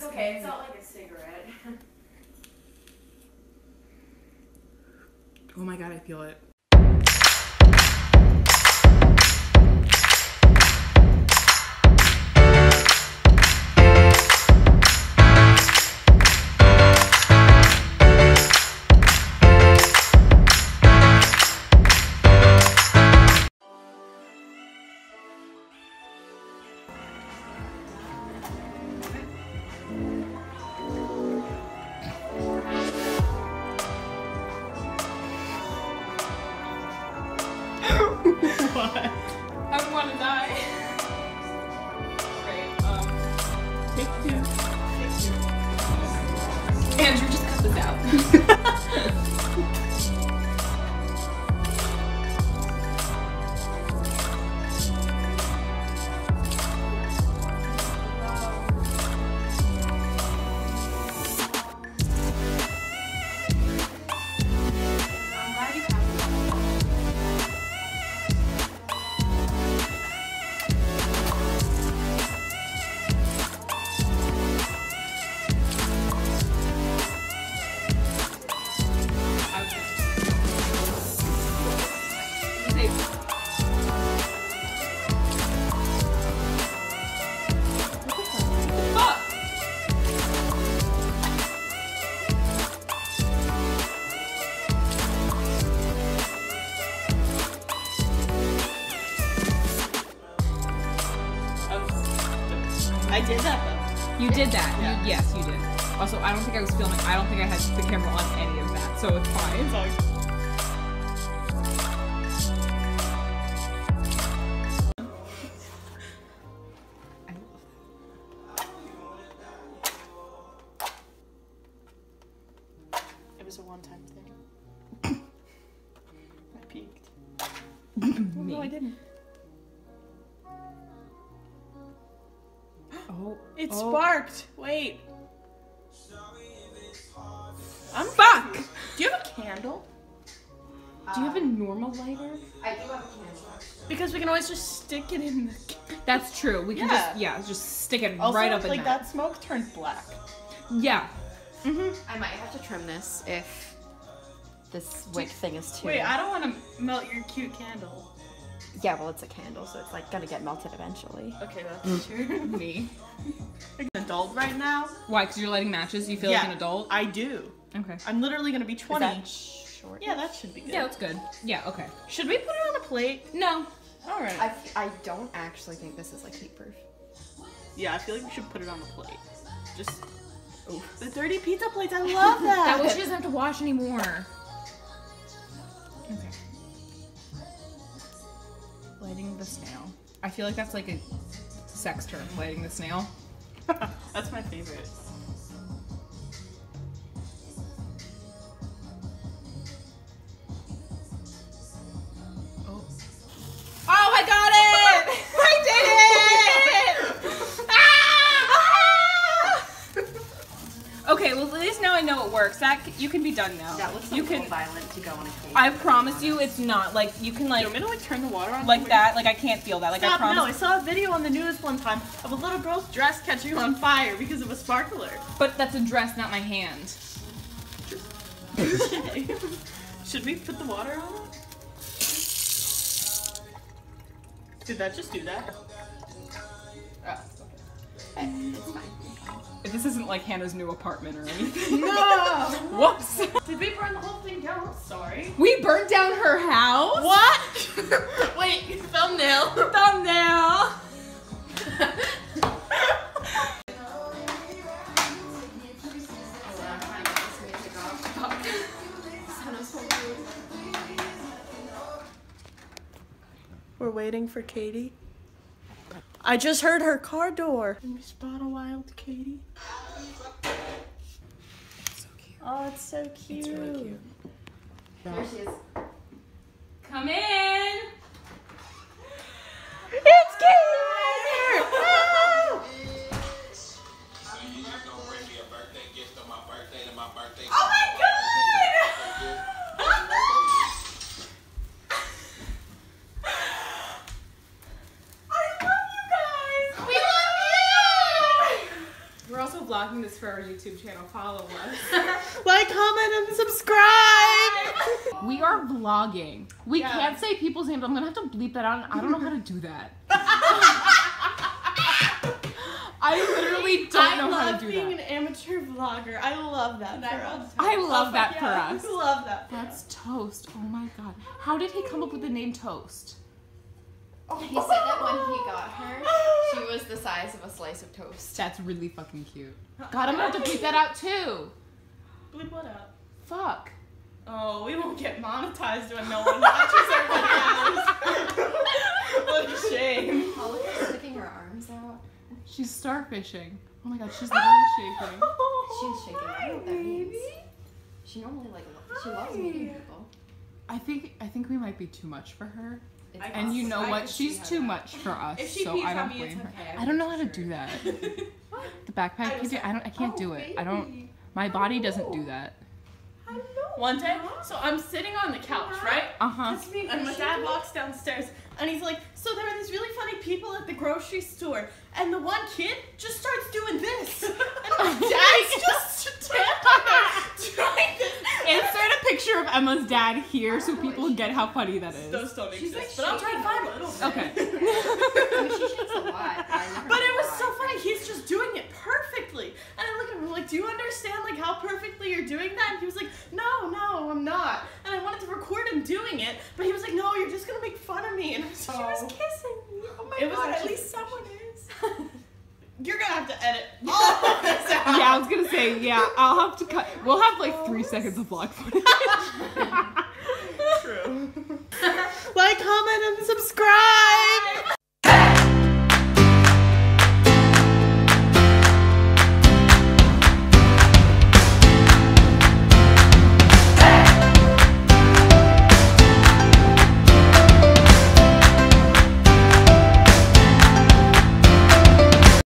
It's okay, it's not like a cigarette. Oh my god, I feel it. What? I want to die. Right, Take two. Andrew, just cut this out. I did that though. You did that. Yeah. Yes, you did. Also, I don't think I was filming. I don't think I had the camera on any of that, so it's fine. It's all... It was a one-time thing. I peeked. Well, no, I didn't. It sparked. Wait. Fuck! Confused. Do you have a candle? Do you have a normal lighter? I do have a candle. Because we can always just stick it in the candle. That's true. We can just stick it also, right up in there. Also, like that smoke turned black. Yeah. I might have to trim this if this wick thing is too... Wait, I don't want to melt your cute candle. Yeah, well, it's a candle, so it's like gonna get melted eventually. Okay, that's true. Me. You're an adult right now. Why? Because you're lighting matches? You feel like an adult? I do. Okay. I'm literally gonna be 20. Is that short? Yeah, that should be good. Yeah, that's good. Yeah, okay. Should we put it on a plate? No. Alright. I don't actually think this is like heat proof. Yeah, I feel like we should put it on the plate. Just. Oh. The dirty pizza plates, I love that! That way she doesn't have to wash anymore. Okay. Lighting the snail. I feel like that's like a sex term, lighting the snail. That's my favorite. Oh. Oh, I got it! I did it! Okay, well at least now I know it works. That you can be done now. That looks a little violent to go on a cake. I promise you, it's not. Like you can like. Do you want me to like turn the water on? Like that? Like I can't feel that. Like I promise. No, I saw a video on the news one time of a little girl's dress catching on fire because of a sparkler. But that's a dress, not my hand. Should we put the water on? Did that just do that? Oh. Okay, it's fine. This isn't like Hannah's new apartment or anything. No! Whoops! Did we burn the whole thing down? Sorry. We burned down her house? What? Wait, thumbnail. Thumbnail! We're waiting for Katie. I just heard her car door. Can we spot a wild Katie? It's so cute. Oh, it's so cute. It's really cute. Yeah. There she is. Come in! It's Katie! Oh! Oh my god! also vlogging this for our YouTube channel. Follow us. Like, comment, and subscribe. We are vlogging. We can't say people's names. I'm gonna have to bleep that out. I don't know how to do that. I literally don't know how to do that. I love being an amateur vlogger. I love that for us. I love that for us. I love that. That's Toast. Oh my god. How did he come up with the name Toast? He said that when he got her, she was the size of a slice of toast. That's really fucking cute. God, I'm gonna have to bleep that out too. Bleep what out? Fuck. Oh, we won't get monetized when no one watches our videos. What a shame. Holly's sticking her arms out. She's starfishing. Oh my god, she's literally shaking. She's shaking. I don't know what that means. She normally she loves meeting people. I think we might be too much for her. And you know what? She's too much for us, so I don't blame her. I don't know how to do that. The backpack can do. I can't do it. I don't. My body doesn't do that. One day, so I'm sitting on the couch, right? And my dad walks downstairs, and he's like, "So there were these really funny people at the grocery store, and the one kid just starts doing this." And my dad's just trying this. Insert a picture of Emma's dad here so people get how funny that is. Those don't exist, but I'll try to find one. Okay. She shakes a lot. But it was so funny. He's just doing it perfectly. And I look at him like, do you understand like how perfectly you're doing that? And he was like, no, I'm not. And I wanted to record him doing it, but he was like, no, you're just going to make fun of me. And I was like, she was kissing me. Oh my god, at least someone is. You're gonna have to edit all of this out. Yeah, I was gonna say, I'll have to cut. We'll have like 3 seconds of vlog footage. True. Like, comment, and subscribe.